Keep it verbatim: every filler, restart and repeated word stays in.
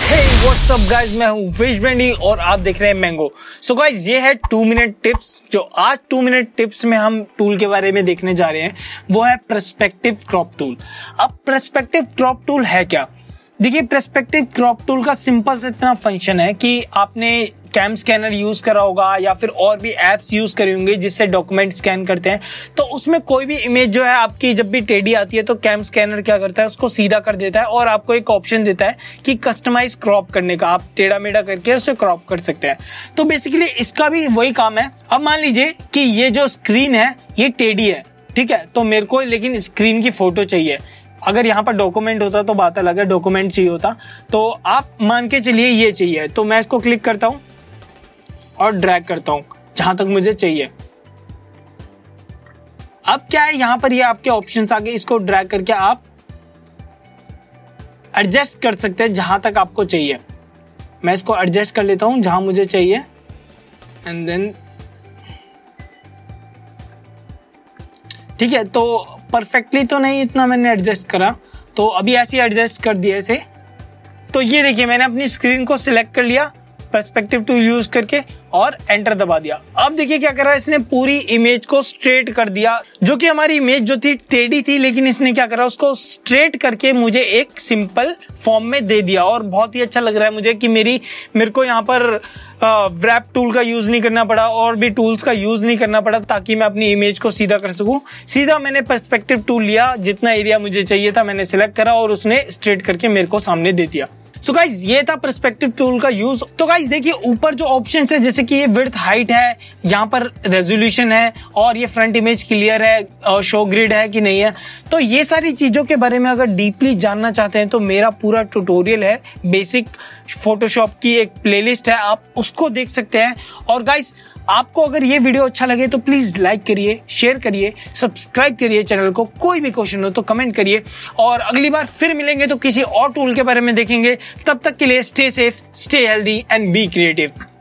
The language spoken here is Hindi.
Hey what's up guys, मैं हूँ फिश ब्रेंडी और आप देख रहे हैं मैंगो। सो गाइज ये है टू मिनट टिप्स। जो आज टू मिनट टिप्स में हम टूल के बारे में देखने जा रहे हैं वो है पर्सपेक्टिव क्रॉप टूल। अब पर्सपेक्टिव क्रॉप टूल है क्या? देखिए पर्सपेक्टिव क्रॉप टूल का सिंपल से इतना फंक्शन है कि आपने कैम स्कैनर यूज करा होगा या फिर और भी एप्स यूज करे होंगे जिससे डॉक्यूमेंट स्कैन करते हैं, तो उसमें कोई भी इमेज जो है आपकी जब भी टेढ़ी आती है तो कैम स्कैनर क्या करता है उसको सीधा कर देता है और आपको एक ऑप्शन देता है कि कस्टमाइज क्रॉप करने का। आप टेढ़ा मेढ़ा करके उसे क्रॉप कर सकते हैं। तो बेसिकली इसका भी वही काम है। अब मान लीजिए कि ये जो स्क्रीन है ये टेढ़ी है, ठीक है, तो मेरे को लेकिन स्क्रीन की फोटो चाहिए। अगर यहाँ पर डॉक्यूमेंट होता तो बात अलग है, डॉक्यूमेंट चाहिए होता। तो आप मान के चलिए ये चाहिए, तो मैं इसको क्लिक करता हूँ और ड्रैग करता हूं जहां तक मुझे चाहिए। अब क्या है, यहां पर ये आपके ऑप्शंस आ गए। इसको ड्रैग करके आप एडजस्ट कर सकते हैं जहां तक आपको चाहिए। मैं इसको एडजस्ट कर लेता हूं जहां मुझे चाहिए एंड देन ठीक है। तो परफेक्टली तो नहीं, इतना मैंने एडजस्ट करा, तो अभी ऐसे एडजस्ट कर दिया इसे। तो ये देखिए मैंने अपनी स्क्रीन को सिलेक्ट कर लिया पर्सपेक्टिव टूल यूज करके और एंटर दबा दिया। अब देखिए क्या करा, इसने पूरी इमेज को स्ट्रेट कर दिया। जो कि हमारी इमेज जो थी टेढ़ी थी, लेकिन इसने क्या करा उसको स्ट्रेट करके मुझे एक सिंपल फॉर्म में दे दिया। और बहुत ही अच्छा लग रहा है मुझे कि मेरी मेरे को यहाँ पर रैप टूल का यूज नहीं करना पड़ा और भी टूल्स का यूज नहीं करना पड़ा ताकि मैं अपनी इमेज को सीधा कर सकूं। सीधा मैंने पर्सपेक्टिव टूल लिया, जितना एरिया मुझे चाहिए था मैंने सिलेक्ट करा और उसने स्ट्रेट करके मेरे को सामने दे दिया। सो गाइज ये था पर्सपेक्टिव टूल का यूज। तो गाइज देखिए ऊपर जो ऑप्शंस है जैसे कि ये विड्थ हाइट है, यहाँ पर रेजोल्यूशन है और ये फ्रंट इमेज क्लियर है और शो ग्रिड है कि नहीं है। तो ये सारी चीज़ों के बारे में अगर डीपली जानना चाहते हैं तो मेरा पूरा ट्यूटोरियल है, बेसिक फोटोशॉप की एक प्लेलिस्ट है, आप उसको देख सकते हैं। और गाइज आपको अगर ये वीडियो अच्छा लगे तो प्लीज़ लाइक करिए, शेयर करिए, सब्सक्राइब करिए चैनल को। कोई भी क्वेश्चन हो तो कमेंट करिए और अगली बार फिर मिलेंगे तो किसी और टूल के बारे में देखेंगे। तब तक के लिए stay safe, stay healthy and be creative.